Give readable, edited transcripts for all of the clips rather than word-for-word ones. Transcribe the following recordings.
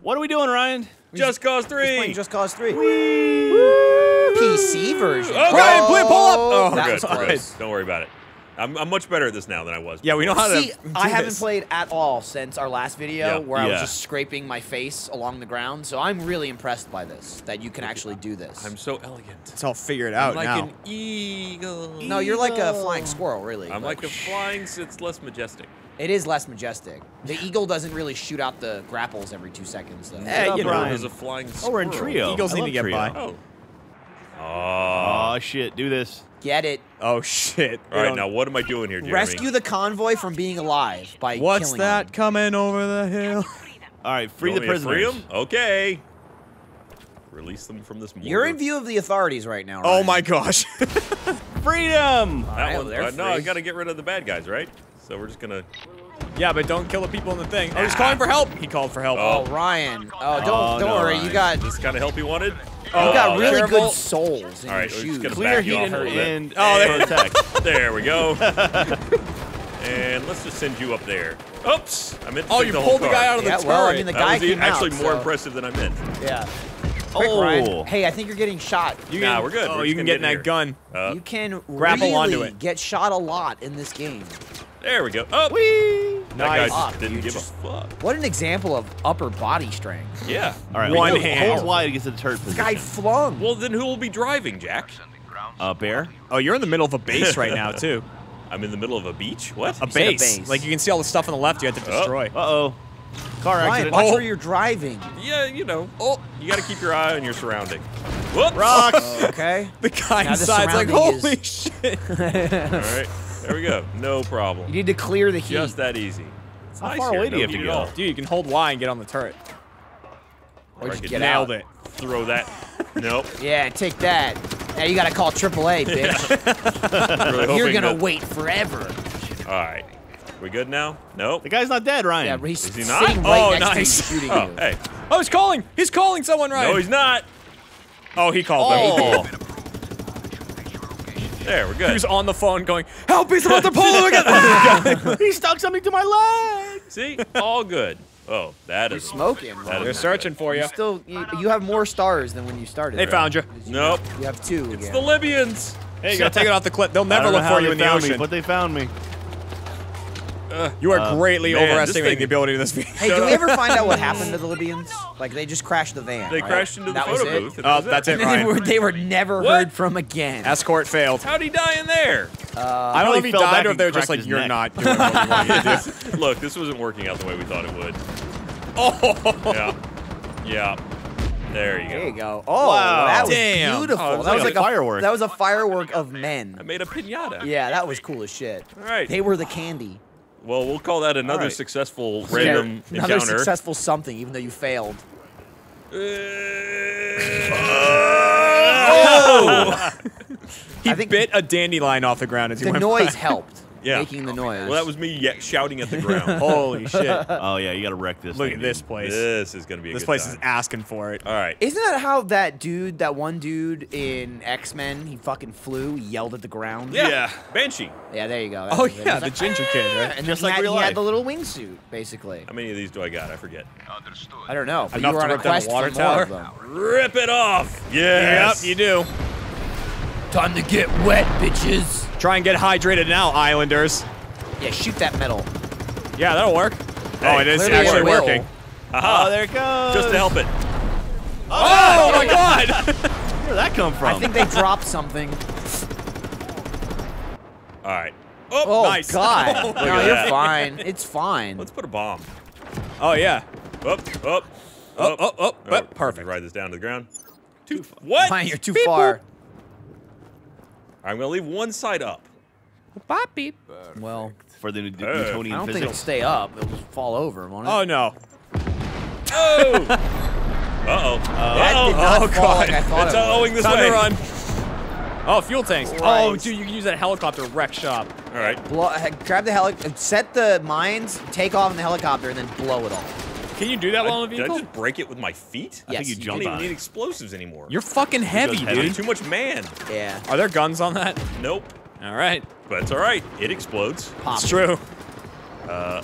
What are we doing, Ryan? Just Cause 3. Just Cause 3. Whee! Woo! PC version. Okay, please pull up. Oh, good. Don't worry about it. I'm much better at this now than I was before. Yeah, we know how to. See, I haven't played at all since our last video where I was just scraping my face along the ground. So I'm really impressed by this, that you can actually do this. I'm so elegant. It's all figured out now. I'm like an eagle. No, you're like a flying squirrel, really. I'm like a flying, it's less majestic. It is less majestic. The eagle doesn't really shoot out the grapples every 2 seconds, though. Yeah, you know, there's a flying squirrel. Oh, we're in trio. Eagles need to get by. Oh, shit, do this. Get it. Oh, shit. All right, now what am I doing here, Jeremy? Rescue the convoy from being alive by killing them. What's that coming over the hill? All right, free the prisoners. Free them? Okay. Release them from this mortar. You're in view of the authorities right now, Ryan. Oh, my gosh. Freedom! That one, no, I got to get rid of the bad guys, right? So we're just gonna... Yeah, but don't kill the people in the thing. Oh, he's calling for help! He called for help. Oh, Ryan. Oh, don't worry, Ryan. You got... This kind of help he wanted? You got really good souls in your shoes. All right, we're just gonna back you off a little bit. Oh, there attack. There we go. And let's just send you up there. Oops! I meant to take the whole car. Oh, you pulled the guy out of the turret. Well, I mean, the guy came out, actually more impressive than I meant. Yeah. Oh, Ryan. Hey, I think you're getting shot. Nah, we're good. Oh, you can get in that gun. You can really get shot a lot in this game. There we go. Oh, wee! Nice. That guy just didn't give a fuck. What an example of upper body strength. Yeah. All right. One hand. Holds wide against the third position. This guy flung. Well, then who will be driving, Jack? Bear. Oh, you're in the middle of a base right now too. I'm in the middle of a beach. What? A base. Like you can see all the stuff on the left you have to destroy. Uh oh. Car accident. Ryan, watch where you're driving. Yeah, you know. Oh, you got to keep your eye on your surrounding. Whoop! Rocks. Okay. The guy inside's like, holy shit. All right. There we go. No problem. You need to clear the heat. Just that easy. It's How far away do you have to go? Dude, you can hold Y and get on the turret. Or just get out. Nailed it. Throw that. Nope. Yeah, take that. Now you gotta call AAA, bitch. Really You're gonna wait forever. All right. We good now? Nope. The guy's not dead, Ryan. Yeah, he's sitting right next to you, shooting you. Hey. Oh, he's calling. He's calling someone, Ryan. No, he's not. Oh, he called them. There, we're good. He was on the phone going, help, he's about to pull him again. He stuck something to my leg. See? All good. Oh, that is... You're smoking. They're searching for you. You have more stars than when you started. They found you. Nope. You have two again. It's the Libyans. Hey, you gotta take it off the clip. They'll never look for you in the ocean. But they found me. You are greatly overestimating the ability of this vehicle. Hey, did we ever find out what happened to the Libyans? Like, they just crashed the van, They crashed into the photo booth. Oh, that's it, Ryan. They were never heard from again. Escort failed. How'd he die in there? I don't know if he died or if they were just like, you're not doing what we want you to do. Look, this wasn't working out the way we thought it would. Oh! Yeah. Yeah. There you go. There you go. Oh, wow. That was beautiful. Oh, that was like a firework. That was a firework of men. I made a piñata. Yeah, that was cool as shit. All right. They were the candy. Well, we'll call that another successful random encounter. Another successful something, even though you failed. Oh! He bit a dandelion off the ground as he went by. The noise helped. Yeah. Making the noise. Well, that was me shouting at the ground. Holy shit. Oh, yeah, you gotta wreck this. Look at this place. This is gonna be a good time. This place is asking for it. All right. Isn't that how that one dude in X-Men, he fucking flew, yelled at the ground? Yeah. Banshee. Yeah, there you go. Oh, yeah, the ginger kid, right? And just like real life. He had the little wingsuit, basically. How many of these do I got? I forget. I don't know. But you were on a quest for more of them. Rip it off. Yes. Yep, you do. Time to get wet, bitches. Try and get hydrated now, Islanders. Yeah, shoot that metal. Yeah, that'll work. Hey, oh, it is actually working. Aha. Oh, there it goes. Just to help it. Oh my God! Where'd that come from? I think they dropped something. All right. Oh, nice. God. No, you're fine. It's fine. Let's put a bomb. Oh yeah. Up. Perfect. Ride this down to the ground. What? Fine, you're too far. I'm gonna leave one side up. Beep. Well, for the Newtonian I don't think it'll stay up. It'll just fall over, won't it? Oh no! Oh! That did not fall like I thought it would. Owing this way. Run. Oh, fuel tanks. Right. Oh, dude, you can use that helicopter wreck shop. All right. Grab the helicopter. Set the mines. Take off in the helicopter and then blow it all. Can you do that while on the vehicle? Did I just break it with my feet? Yes, I think you jumped on it. You don't even need explosives anymore. You're fucking heavy, dude. Too much man. Yeah. Are there guns on that? Nope. All right. But it's all right. It explodes. Pop. It's true. All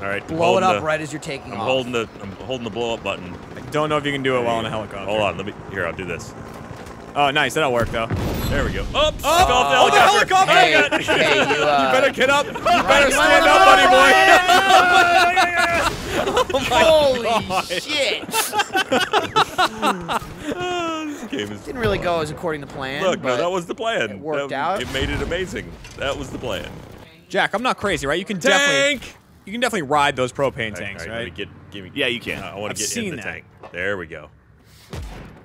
right. Blow it up right as you're taking off. I'm holding the blow up button. I don't know if you can do it while in a helicopter. Hold on. Let me. Here, I'll do this. Oh, nice. That'll work though. There we go. Oh, oh, the helicopter! Hey, you better get up. You better stand up, buddy boy. Oh my Holy shit! This game is didn't really go as according to plan. Look, no, that was the plan. It worked out. It made it amazing. That was the plan. Jack, I'm not crazy, right? You can definitely ride those propane tanks, right? Yeah, you can. I want to get in the tank. There we go.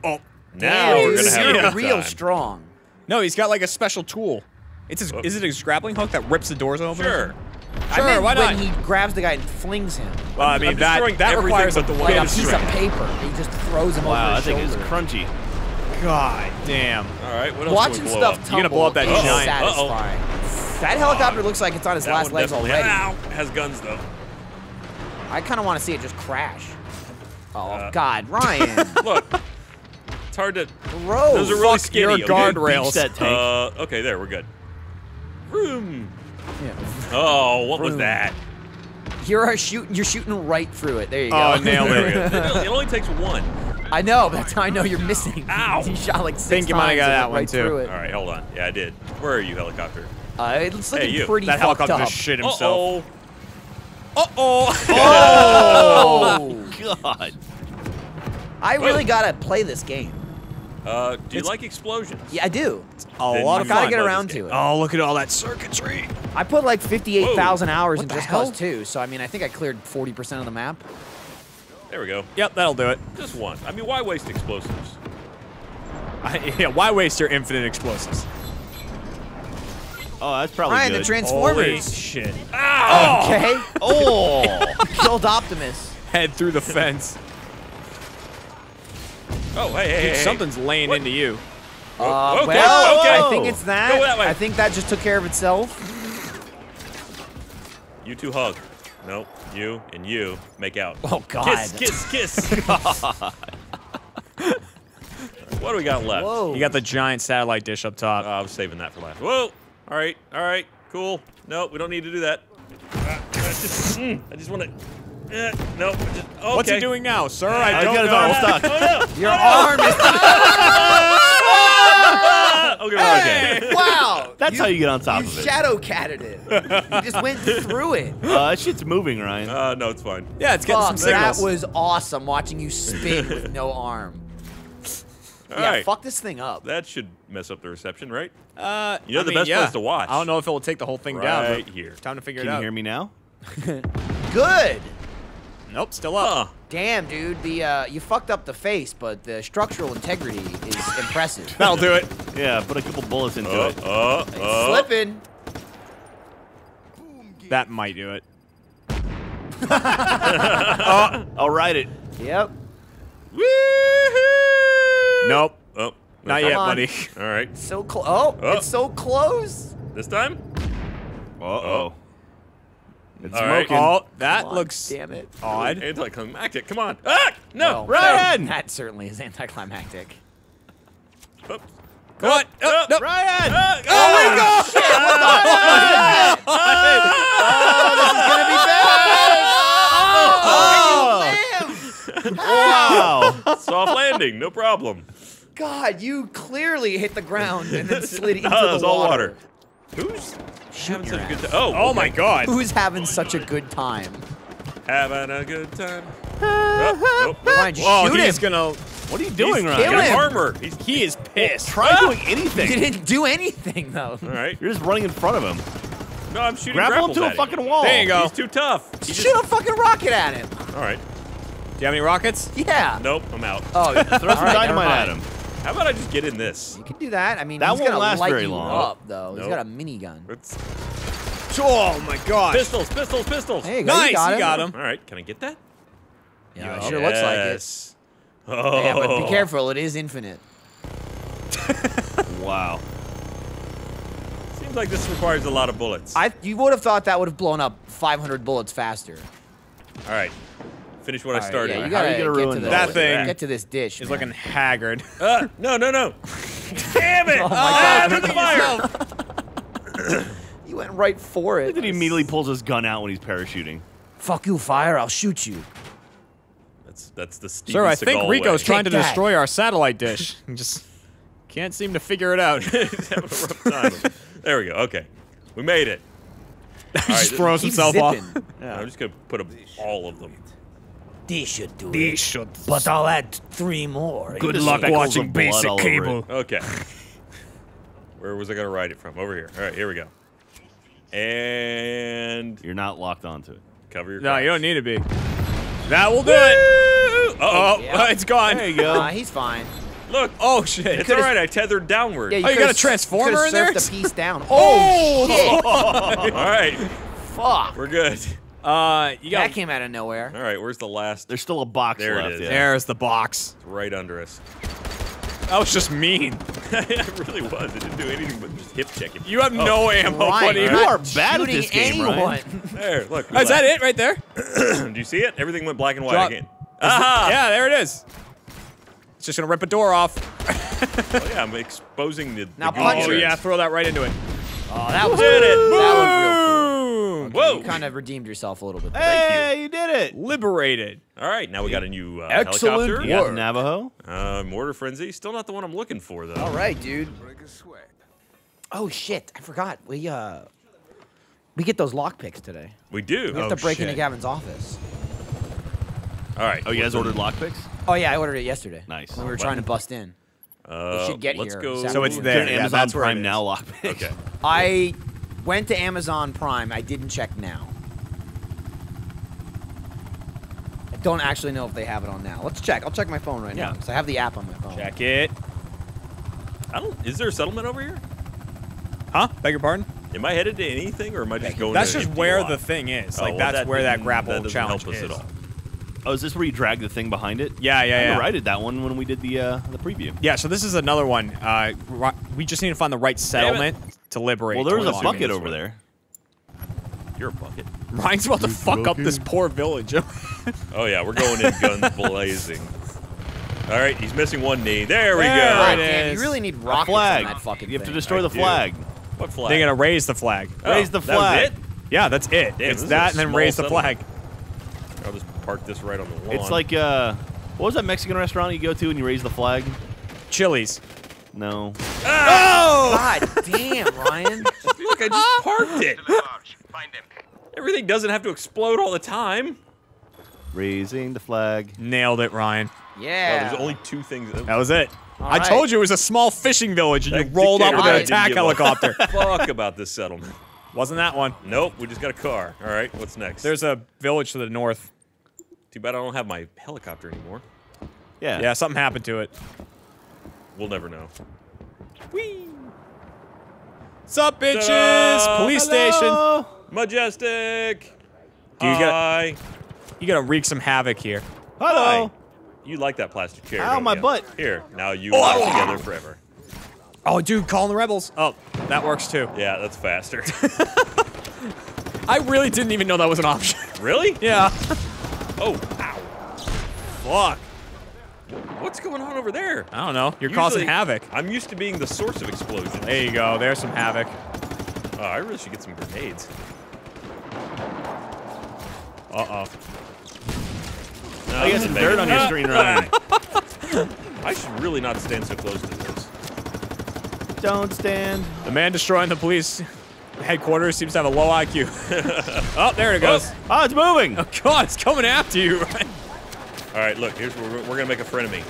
Oh. Now we're gonna have a real strong. No, he's got like a special tool. It's his, is it his grappling hook that rips the doors open? Sure. Sure, why not? When he grabs the guy and flings him. Well, I mean, that requires like a piece of paper. He just throws him over his shoulder. Wow, that thing is crunchy. God damn. All right, what else watching stuff tumble. You're gonna blow up that giant. Satisfying. That helicopter looks like it's on his last legs already. Has guns though. I kind of want to see it just crash. Oh God, Ryan. Look. It's hard to. Bro, those are really skinny. Your guardrails. Okay, there we're good. Vroom. Yeah. Oh, what was that? You're shooting right through it. There you go. Oh, nailed it. It only takes one. I know. That's how I know you're missing. Ow! You shot like 6 times. Think you might have got that one too. All right, hold on. Yeah, I did. Where are you, helicopter? It's looking pretty fucked up. That helicopter just shit himself. Uh-oh. Oh. Oh. God. I really gotta play this game. Do you like explosions? Yeah, I do. It's a lot of fun. Gotta get around to it. Oh, look at all that circuitry. I put like 58,000 hours in Just Cause 2, so I mean, I think I cleared 40% of the map. There we go. Yep, that'll do it. Just one. I mean, why waste explosives? Yeah, why waste your infinite explosives? Oh, that's probably Ryan, good. The Transformers. Holy shit. Ow! Okay. Oh! Killed Optimus. Head through the fence. Oh, hey, something's laying into you. Okay, well, I think it's that. Go that way. I think that just took care of itself. You two hug. Nope. You and you make out. Oh, God. Kiss, kiss, kiss. What do we got left? Whoa. You got the giant satellite dish up top. I was saving that for last. Whoa. All right. All right. Cool. Nope, we don't need to do that. I just want to... no. Okay. What's he doing now, sir? I don't know. Stuck. Oh, no. Your arm is stuck. Okay. Wow. That's how you get on top of it. You shadow catted it. You just went through it. That shit's moving, Ryan. No, it's fine. Yeah, it's getting some signals. That was awesome watching you spin with no arm. All right. Fuck this thing up. That should mess up the reception, right? You know the best place to watch. I don't know if it will take the whole thing down. Right here. Time to figure it out. Can you hear me now? Good. Nope, still up. Damn, dude, the you fucked up the face, but the structural integrity is impressive. That'll do it. Yeah, put a couple bullets into it. Slipping. That might do it. I'll ride it. Yep. Woohoo! Nope. Oh, not yet, buddy. All right. So close. Oh, it's so close. This time. Uh-oh. It's smoking. Right. Oh, that looks odd. Anticlimactic. Come on. Ah! No, Ryan! That certainly is anticlimactic. Oops. Come on. No. Ryan! Oh, my God! Shit! What the fuck is that? Oh, this is going to be bad! Oh, wow. Soft landing. No problem. God, you clearly hit the ground and then slid into the water. Who's having such a good time? Oh my God! Who's having such a good time? Having a good time. Ryan, shoot him. He's gonna. What are you doing, Ryan? He's armor. He is pissed. Try doing anything. You didn't do anything though. All right, you're just running in front of him. No, I'm shooting. Grapple him to a fucking wall. There you go. He's too tough. Shoot a fucking rocket at him. All right. Do you have any rockets? Yeah. Nope, I'm out. Oh, throw some dynamite at him. How about I just get in this? You can do that. I mean, that won't last very long. Nope. He's got a minigun. Oh my God! Pistols, pistols, pistols! Hey, nice, you got him. All right, can I get that? Yeah, it sure looks like it. Oh, yeah, but be careful. It is infinite. Wow. Seems like this requires a lot of bullets. You would have thought that would have blown up 500 bullets faster. All right. Finish what I started. Yeah, you gotta ruin that thing. Get to this dish. He's looking haggard. No, no, no. Damn it! Oh my God. He went right for it. Look that he immediately pulls his gun out when he's parachuting. Fuck you, fire! I'll shoot you. That's the Stevie Seagal way. Sir, I think Rico's trying to destroy our satellite dish. Just can't seem to figure it out. He's having a rough time. There we go. Okay, we made it. He just throws himself off. Yeah. I'm just gonna put all of them. They should do it. But I'll add 3 more. Good luck watching basic cable. Okay. Where was I gonna write it from? Over here. All right, here we go. And you're not locked onto it. Cover your. No, you don't need to be. That will do it. Uh oh, yeah. It's gone. There you go. He's fine. Look. Oh shit. It's all right. I tethered downward. Yeah, you got a transformer in there. The piece down. Oh shit. All right. Fuck. We're good. You got. That came out of nowhere. All right. Where's the last? There's still a box left. There it is. Yeah. There's the box. It's right under us. That was just mean. It really was. It didn't do anything but just hip checking. You have no ammo, buddy. You are bad at this game, Ryan. There, look. Oh, is that it right there? Do you see it? Everything went black and white again. Ah! Yeah, there it is. It's just gonna rip a door off. Oh yeah, I'm exposing the. Now punch it. Oh yeah, throw that right into it. Oh, that was good. That was real cool. Whoa! You kind of redeemed yourself a little bit. Hey, you did it. Liberated. All right, now we got a new helicopter. Excellent work, Navajo. Mortar frenzy. Still not the one I'm looking for, though. All right, dude. Oh shit! I forgot. We get those lockpicks today. We do. We have to break into Gavin's office. All right. Oh, you guys ordered lockpicks? Oh yeah, I ordered it yesterday. Nice. When we were trying to bust in. We should get here. Go. So it's there. Yeah, Amazon Prime Now lockpick. Okay. I went to Amazon Prime. I didn't check Now. Don't actually know if they have it on Now. Let's check. I'll check my phone right now because I have the app on my phone. Check it. I don't. Is there a settlement over here? Huh? Beg your pardon? Am I headed to anything, or am I just going? That's just where the thing is. Like that's where that grapple challenge is. Oh, is this where you drag the thing behind it? Yeah, yeah, yeah. I righted that one when we did the preview. Yeah. So this is another one. We just need to find the right settlement to liberate. Well, there's a bucket over there. You're a bucket. Ryan's about to fuck up this poor village. Oh yeah, we're going in guns blazing. All right, he's missing one knee. There we go. God, man, you really need rockets on that fucking thing. You have to destroy the flag. What flag? They're gonna raise the flag. Oh, raise the flag. That was it? Yeah, that's it. Damn, it's that and then raise the flag. I'll just park this right on the lawn. It's like what was that Mexican restaurant you go to and you raise the flag? Chili's. No. Oh! God damn, Ryan. Look, I just parked it. Find him. Everything doesn't have to explode all the time. Raising the flag. Nailed it, Ryan. Yeah. Wow, there's only 2 things. That was it. I told you it was a small fishing village, and you rolled up with an attack helicopter. Fuck about this settlement. Wasn't that one. Nope, we just got a car. All right, what's next? There's a village to the north. Too bad I don't have my helicopter anymore. Yeah. Yeah, something happened to it. We'll never know. Whee! Sup, bitches! Police station! Majestic! You gotta wreak some havoc here. Hello! Hi. You like that plastic chair. Ow, my butt! Here, now you are together forever. Oh, dude, calling the rebels. Oh, that works too. Yeah, that's faster. I really didn't even know that was an option. Really? Yeah. Oh, ow. Fuck. What's going on over there? I don't know. You're causing havoc. I'm used to being the source of explosions. There you go. There's some havoc. Oh, I really should get some grenades. Uh-oh. No, you got some dirt on your screen, Ryan. I should really not stand so close to this. Don't stand. The man destroying the police headquarters seems to have a low IQ. Oh, there it goes. Oh, it's moving. Oh, God, it's coming after you, Ryan. All right, look, here's where we're gonna make a frenemy.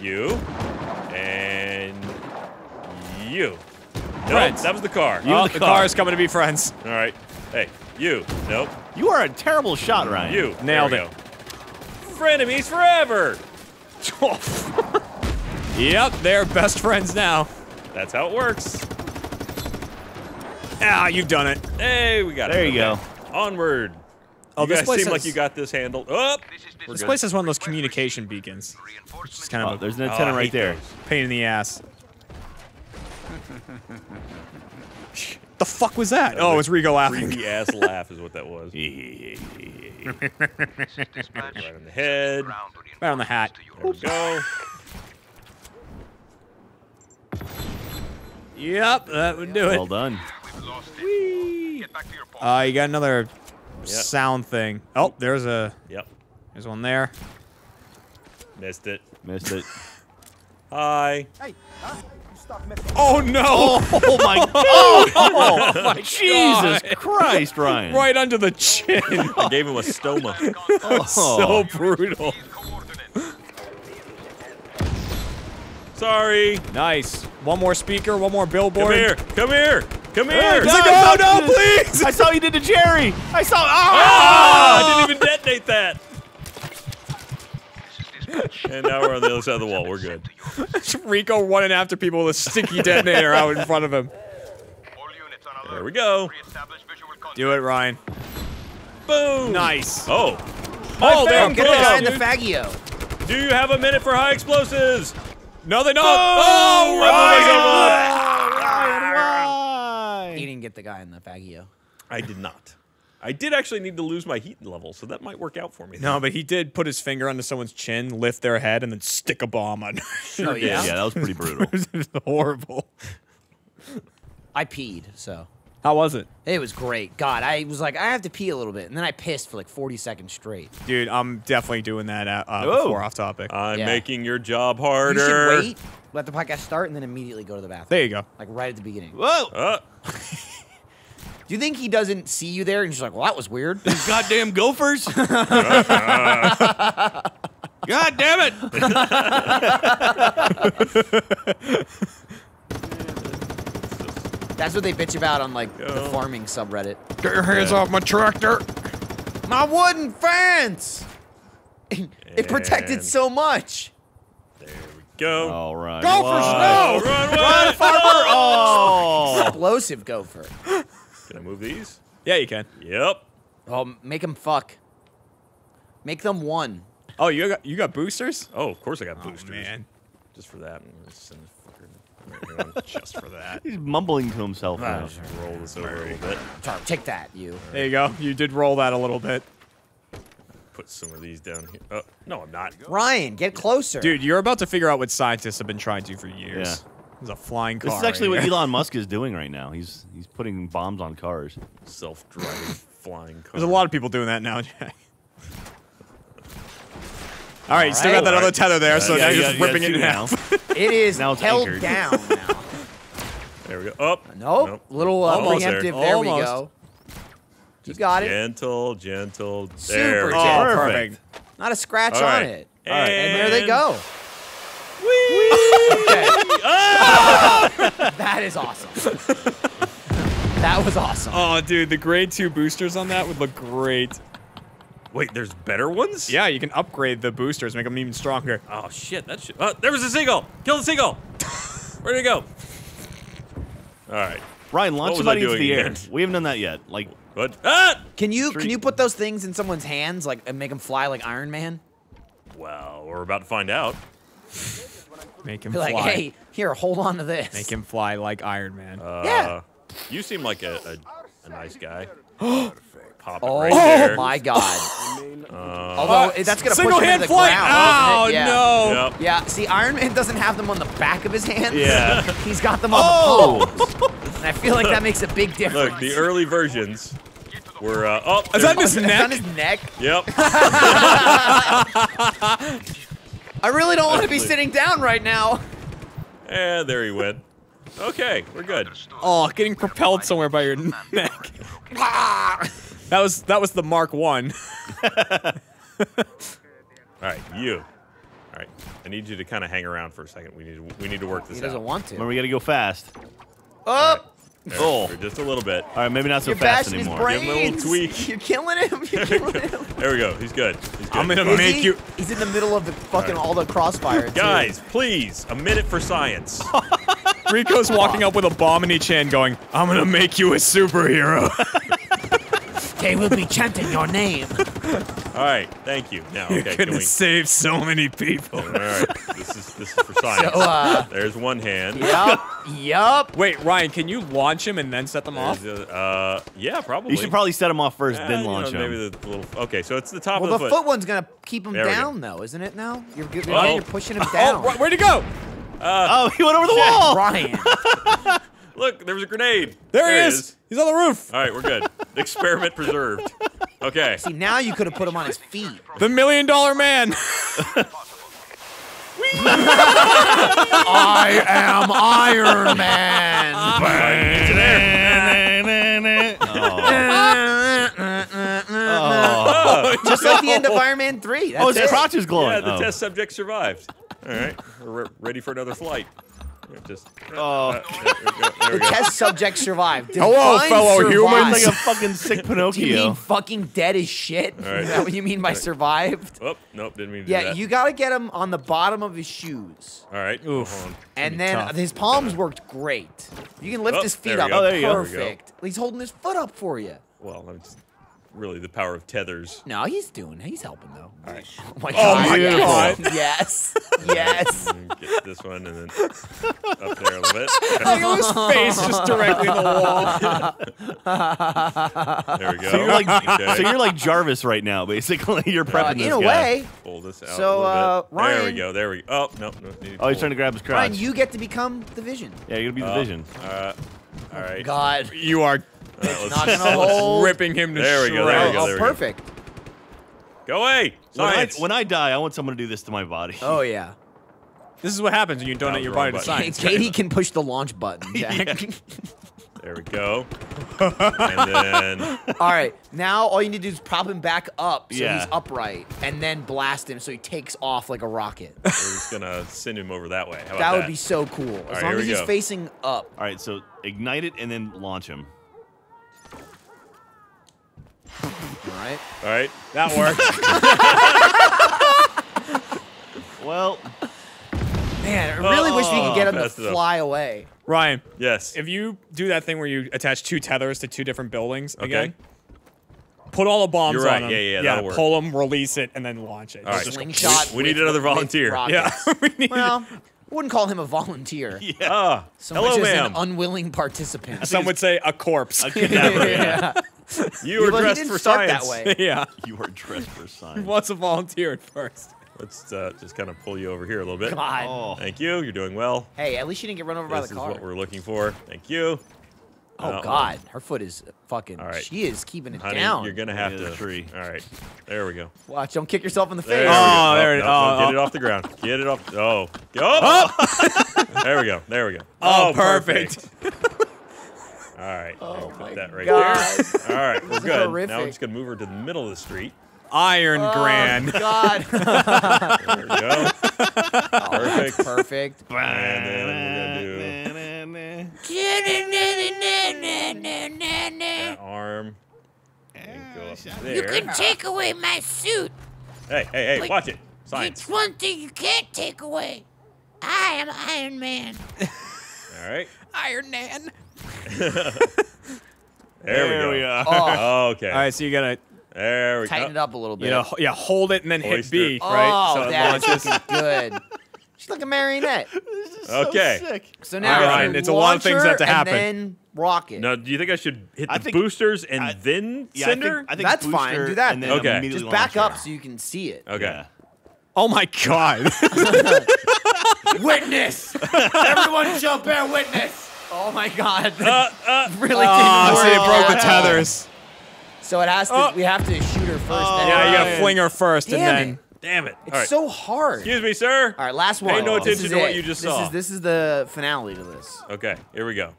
You and you. Nope, that was the car. You and the car is coming to be friends. All right. Hey, you. Nope. You are a terrible shot, Ryan. You nailed it. Frenemies forever. Yep, they're best friends now. That's how it works. Ah, you've done it. Hey, we got it. There you go. Onward. Oh, you guys seem like you got this handled. Oh, this place has one of those communication beacons. It's kind of there's an antenna right there. Pain in the ass. The fuck was that? Oh, it was Rico laughing. Freaky ass laugh is what that was. Right on the head. Right on the hat. There we go. Yep, that would do it. Well done. You've lost it. Whee! Get back to your box. You got another sound thing. Oh, there's a... Yep. There's one there. Missed it. Missed it. Hi. Hey. Huh? Oh no! Oh my god! Oh my Jesus Christ, Ryan! Right under the chin. I gave him a stoma. So brutal. Sorry. Nice. One more speaker. One more billboard. Come here! Come here! Come here! No! No! Please! I saw what you did to Jerry. I saw. Ah! I didn't even detonate that. And now we're on the other side of the wall. We're good. Rico running after people with a sticky detonator out in front of him. There we go. Do it, Ryan. Boom. Nice. Oh. Oh, there we go. Get the guy in the Faggio. Do you have a minute for high explosives? No, they don't. Oh, Ryan. He didn't get the guy in the Faggio. I did not. I did actually need to lose my heat level, so that might work out for me. No, but he did put his finger onto someone's chin, lift their head, and then stick a bomb on. Oh yeah, yeah, that was pretty brutal. It was horrible. I peed. So how was it? It was great. God, I was like, I have to pee a little bit, and then I pissed for like 40 seconds straight. Dude, I'm definitely doing that before off topic. I'm making your job harder. You should wait, let the podcast start, and then immediately go to the bathroom. There you go. Like right at the beginning. Whoa. Do you think he doesn't see you there, and he's like, well, that was weird. These goddamn gophers. God damn it. That's what they bitch about on, like, the farming subreddit. Get your hands off my tractor. My wooden fence. It protected so much. There we go. All right. Gophers, no. Run, farmer. Oh. Explosive gopher. Can I move these? Yeah, you can. Yep. Oh, make them fuck. Make them one. Oh, you got boosters? Oh, of course I got boosters. Man. Just for that. Just for that. He's mumbling to himself now. Roll this over a little bit. Take that, you. Right. There you go. You did roll that a little bit. Put some of these down here. No, I'm not. Ryan, get closer. Dude, you're about to figure out what scientists have been trying to for years. Yeah. It's a flying car. This is actually what Elon Musk is doing right now. He's putting bombs on cars. Self-driving flying car. There's a lot of people doing that now, Jack. All right, still got that other tether there, so now you're just ripping it in half. It is now held down now. There we go. Up. Oh, nope. Little preemptive. There we go. You got it. Gentle, gentle. There. Super gentle. Perfect. Not a scratch on it. All right, and there they go. Whee! Oh! That is awesome. That was awesome. Oh, dude, the grade 2 boosters on that would look great. Wait, there's better ones? Yeah, you can upgrade the boosters, make them even stronger. Oh, shit. That shit. There was a seagull. Kill the seagull. Where'd it go? All right. Ryan, launch somebody into the air. We haven't done that yet. Like, what? Ah! Can you put those things in someone's hands, like, and make them fly like Iron Man? Well, we're about to find out. Make him fly. Like, hey, here, hold on to this. Make him fly like Iron Man. Yeah. You seem like a nice guy. Pop it right there. Oh my God. Although that's gonna push him to the ground. Oh no. Yep. Yeah. See, Iron Man doesn't have them on the back of his hands. Yeah. He's got them on the poles. And I feel like that makes a big difference. Look, the early versions were is that his neck? Is that his neck? Yep. I really don't want to be sitting down right now. And there he went. Okay, we're good. Oh, getting propelled somewhere by your neck. that was the Mark 1. Alright, you. Alright. I need you to kinda hang around for a second. We need to work this out. He doesn't want to. Remember, we gotta go fast. Oh! Oh, just a little bit. All right, maybe not so fast anymore. Give him a little tweak. You're killing him. You're killing him. There we go. He's good. He's good. I'm gonna make you. He's in the middle of the fucking all the crossfire. Guys, please, a minute for science. Rico's walking up with a bomb in each hand, going, "I'm gonna make you a superhero." They will be chanting your name. All right, thank you. Now, you're gonna save so many people. All right, this is for science. So, there's one hand. Yep. Yup. Wait, Ryan, can you launch him and then set them off? Yeah, probably. You should probably set him off first, then launch him. Maybe the little. Okay, so it's the top of the foot. Well, the foot one's gonna keep him down, though, isn't it? Now you're pushing him down. Oh, where'd he go? He went over the wall. Ryan. Look, there was a grenade. There he is. He's on the roof. All right, we're good. Experiment preserved. Okay. See, now you could have put him on his feet. The $1 Million Man. I am Iron Man. Bang. Oh. Just like the end of Iron Man 3. That's his crotch is glowing. Yeah, the test subject survived. All right, we're ready for another flight. Just, there we go. The test subject survived. Hello, fellow humans. Like a fucking sick Pinocchio. Do you mean fucking dead as shit? Right. Is that what you mean by survived? Oh, nope, didn't mean to do that. Yeah, you gotta get him on the bottom of his shoes. All right. Oof. And then his palms worked great. You can lift his feet up. Perfect. He's holding his foot up for you. Well, I'm just... Really, the power of tethers. No, he's doing. He's helping though. All right. Oh my God! Yes. Yes. Yes. Get this one and then up there a little bit. His face just directly in the wall. There we go. So you're like, so you're like Jarvis right now, basically. You're prepping this guy. In a way. Pull this out. So Ryan. There we go. There we go. Oh no. Oh, he's trying to grab his crotch. Ryan, you get to become the Vision. Yeah, you're gonna be the Vision. All right. God. You are. Not gonna ripping him to shreds. There we go. Perfect. Go away! Science. When I die, I want someone to do this to my body. Oh, yeah. This is what happens when you donate your body to science. Katie can push the launch button, Jack. There we go. And then... All right, now all you need to do is prop him back up so he's upright, and then blast him so he takes off like a rocket. We're just gonna send him over that way. How about that? That would be so cool. As long as he's facing up. All right, so ignite it and then launch him. Alright. Alright. That worked. Well. Man, I really wish we could get him to fly away. Ryan. Yes. If you do that thing where you attach two tethers to two different buildings again, put all the bombs on them. Yeah, that'll pull them, release it, and then launch it. Alright. Slingshot. We need another volunteer. Yeah. Well, I wouldn't call him a volunteer. Yeah. So hello, much as an unwilling participant. Some would say a corpse. A cadaver, yeah. You were dressed for science. That way. Yeah. You were dressed for science. Wants a volunteer at first. Let's just kind of pull you over here a little bit. Come on. Thank you. You're doing well. Hey, at least you didn't get run over by the car. This is what we're looking for. Thank you. Oh, God. Her foot is fucking... Right. She is keeping it down. You're going to have to... Tree. All right. There we go. Watch. Don't kick yourself in the face. There it is. Get it off the ground. Get it off... There we go. There we go. Oh, perfect. All right. Oh, put that right there. All right. We're good. Horrific. Now we're just going to move her to the middle of the street. Iron Grand. Oh, God. There we go. Perfect. Perfect. And then we're going to do... That arm. There. You can take away my suit. Hey, watch it. Science. It's one thing you can't take away. I am Iron Man. All right. Iron Man. there we go. Oh. Okay. All right, so you gotta tighten it up a little bit. Yeah, hold it and then hit B, right? So it launches. Good. She's like a marionette. This is so sick. So now it's a lot of things that have to happen. And then rocket. No, do you think I should hit the boosters and then send her? I think that's fine. Do that. Okay. Just back up so you can see it. Okay. Yeah. Oh my God. Witness. Everyone jump bear witness. Oh my God. Really? See, it broke the tethers. So it has to. We have to shoot her first. Yeah, you gotta fling her first and then. Damn it. It's so hard. Excuse me, sir. All right, last one. Pay no attention to what you just saw. This is the finale to this. Okay, here we go.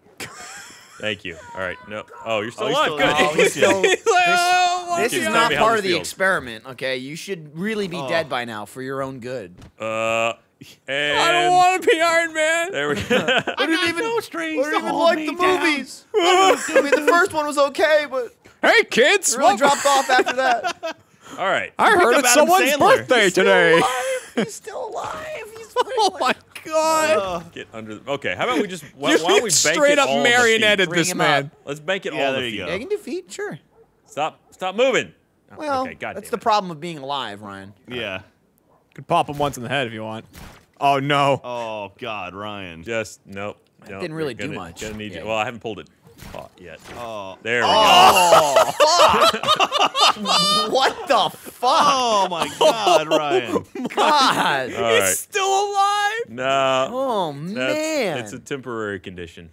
Thank you. All right, no. Oh, you're still alive. Good. This is not part of the experiment, okay? You should really be dead by now for your own good. I don't want to be Iron Man. There we go. I didn't even know strings. I didn't even like the movies. I mean, the first one was okay, but... Hey, kids. It really dropped off after that. All right. I heard it's someone's birthday today. He's still alive. He's oh my God. Get under. Okay. How about we just? Why don't we straight up marionetted this man? Let's bank it all the feet. Yeah, you can do feet. Sure. Stop moving. Well, that's the problem of being alive, Ryan. Yeah. Could pop him once in the head if you want. Oh no. Oh God, Ryan. Just nope. Didn't really do much. Well, I haven't pulled it. Yet. Oh. There we go. Oh, fuck. What the fuck? Oh my God, Ryan. God. He's still alive? No. Oh man. It's a temporary condition.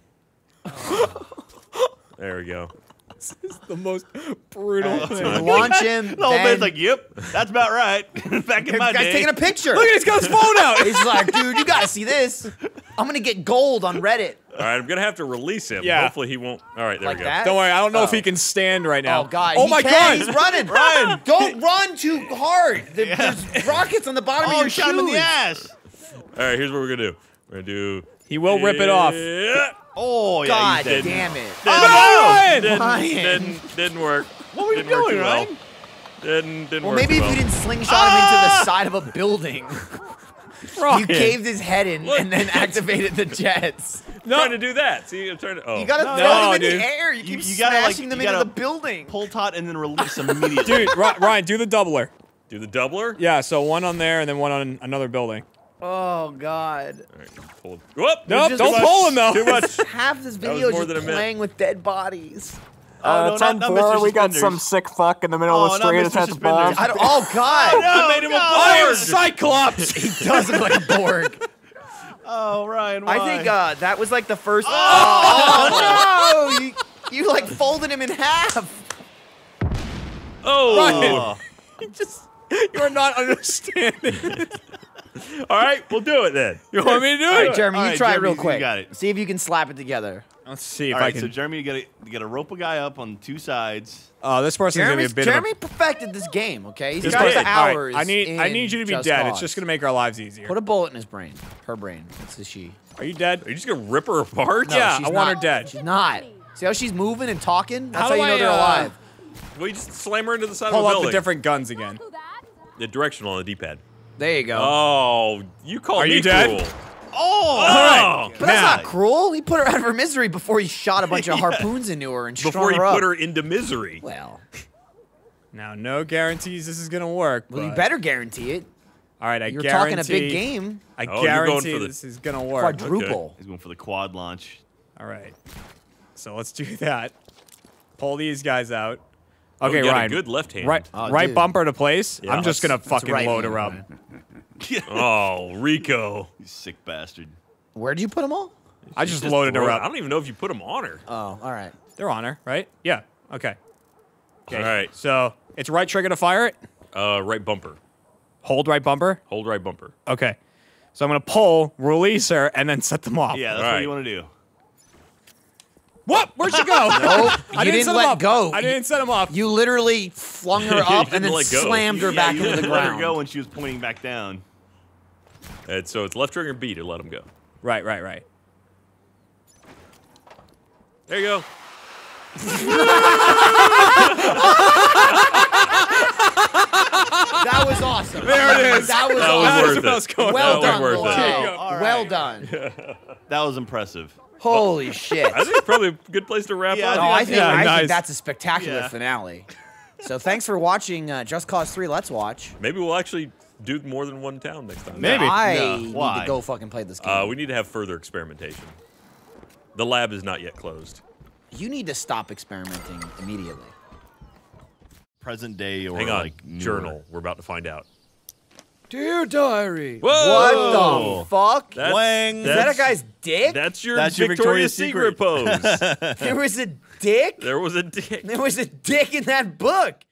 There we go. This is the most brutal thing. Launch in. The whole man's like, yep, that's about right. Back in my day. Guy's taking a picture. Look at he's got his phone out. He's like, dude, you gotta see this. I'm gonna get gold on Reddit. All right, I'm gonna have to release him. Yeah. Hopefully he won't. All right, there we go. That? Don't worry, I don't know if he can stand right now. Oh God! Oh my God! He's running. Ryan, don't run too hard. There's rockets on the bottom of your shoes. Shot him in the ass. All right, here's what we're gonna do. We're gonna do. He will rip it off. Oh, God damn it. Didn't work. What were you doing, Ryan? Didn't work. Well, maybe if you didn't slingshot him into the side of a building. You caved his head in and then activated the jets. No. I'm trying to do that. See, I'm trying to. Oh. You gotta throw them in the air. You keep smashing them into the building. Pull taut and then release immediately. Dude, Ryan, do the doubler. Do the doubler? Yeah, so one on there and then one on another building. Oh God! All right, pull him. Whoop! Nope, don't pull him though. Too much. Half this video is just playing with dead bodies. Not we got some sick fuck in the middle of the street attached to bomb. Oh God! Made him a Borg. Cyclops. He does look like a Borg. Oh Ryan, why? I think that was like the first. Oh no! You like folded him in half. Oh! Ryan, you are not understanding. All right, we'll do it then. You want me to do it? All right, Jeremy, you try it real quick. You got it. See if you can slap it together. Let's see if I can. So Jeremy, you gotta rope a guy up on two sides. This person's gonna be a bit. Jeremy perfected this game. Okay, he's got hours. I need you to be dead. It's just gonna make our lives easier. Put a bullet in his brain. Her brain. That's the she. Are you dead? Are you just gonna rip her apart? No, yeah, I want her dead. She's not. See how she's moving and talking? That's how you know they're alive. Well, you just slam her into the side of the building. Pull out the different guns again. The directional on the D-pad. There you go. Oh, you called me cruel. Dead? Oh, all right. But that's not cruel. He put her out of her misery before he shot a bunch of harpoons into her and strung her up. Before he put her into misery. Well. Now, no guarantees this is going to work. Well, you better guarantee it. All right, you're talking a big game. I guarantee this is going to work. Quadruple. Okay. He's going for the quad launch. All right. So let's do that. Pull these guys out. Okay, Ryan. Good left hand. Right bumper to place. Yeah, I'm just gonna fucking load her up. Oh, Rico, you sick bastard. Where'd you put them all? I just loaded her up. I don't even know if you put them on her. Oh, all right. They're on her, right? Yeah. Okay. All right. So it's right trigger to fire it. Right bumper. Hold right bumper. Hold right bumper. Okay. So I'm gonna pull, release her, and then set them off. Yeah, that's what you want to do. What? Where'd she go? Nope. I didn't let go. I didn't set him off. You literally flung her up and then slammed her back into the ground. You let her go when she was pointing back down. And so it's left trigger B to let him go. Right. There you go. That was awesome. There it is. That was awesome. Well done, boy. Well done. That was impressive. Holy shit. I think it's probably a good place to wrap up. No, I think that's a spectacular finale. So thanks for watching Just Cause 3 Let's Watch. Maybe we'll actually do more than one town next time. Maybe. I need to go fucking play this game. We need to have further experimentation. The lab is not yet closed. You need to stop experimenting immediately. Present day or like journal. We're about to find out. Dear Diary. Whoa. What the fuck? Is that a guy's dick? That's your Victoria's Secret pose. There was a dick? There was a dick. There was a dick in that book.